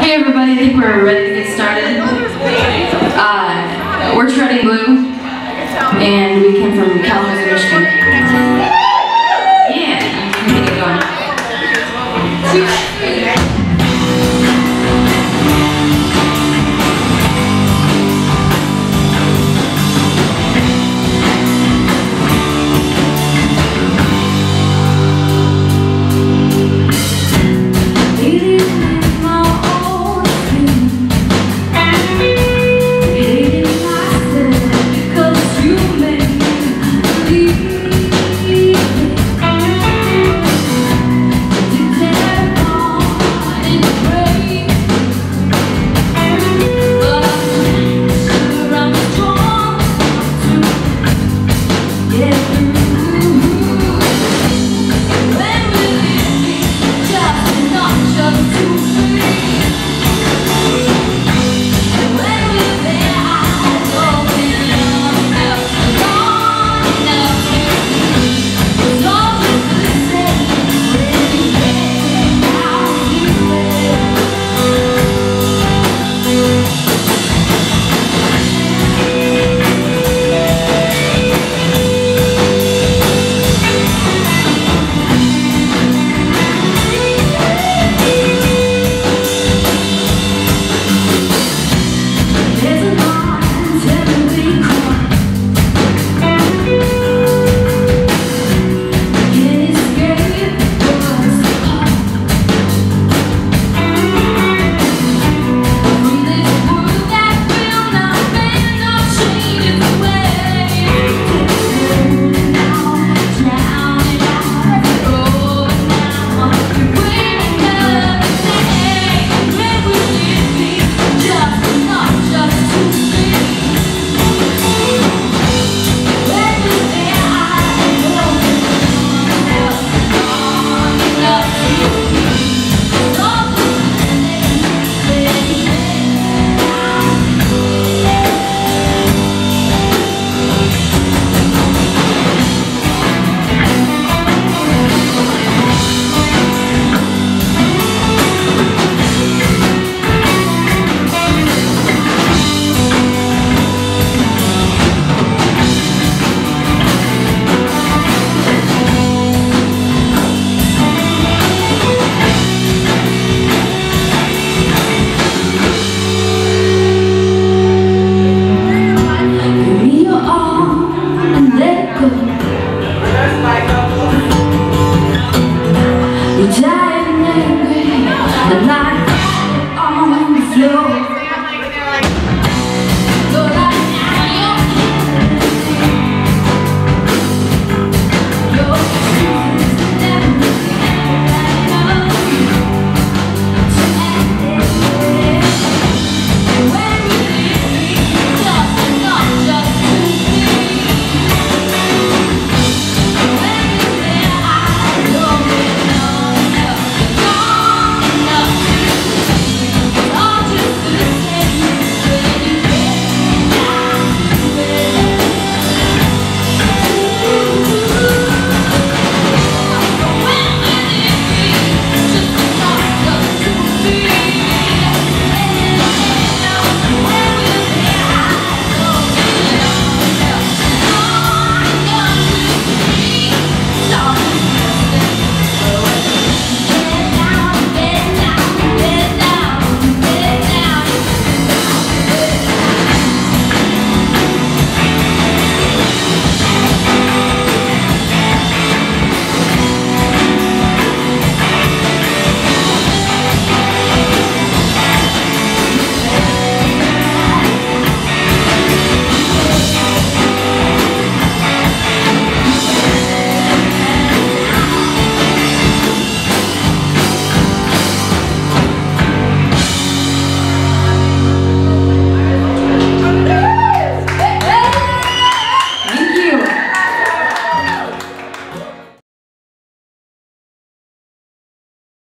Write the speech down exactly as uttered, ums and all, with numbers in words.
Hey everybody, I think we're ready to get started. Uh, we're Treading Bleu, and we came from Kalamazoo, Michigan. Yeah, we can get going. We'll be right back.